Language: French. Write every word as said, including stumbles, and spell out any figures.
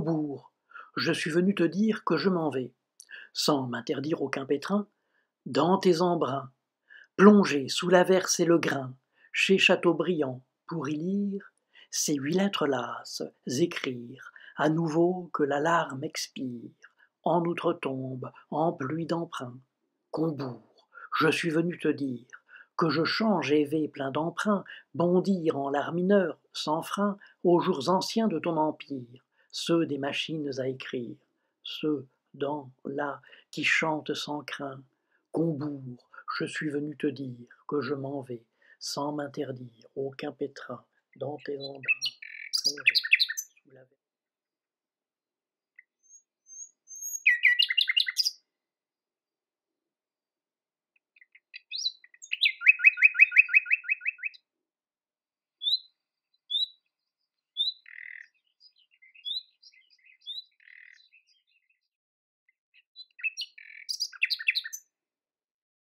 Combourg, je suis venu te dire que je m'en vais, sans m'interdire aucun pétrin, dans tes embruns, plongé sous l'averse et le grain, chez Châteaubriand, pour y lire ces huit lettres lasses, écrire, à nouveau que l'alarme expire, en outre-tombe, en pluie d'emprunt. Combourg, je suis venu te dire que je change et vais plein d'emprunt, bondir en l'art mineur, sans frein, aux jours anciens de ton empire, ceux des machines à écrire, ceux, dans, là, qui chantent sans crainte. Combourg, je suis venu te dire que je m'en vais, sans m'interdire aucun pétrin, dans tes embruns.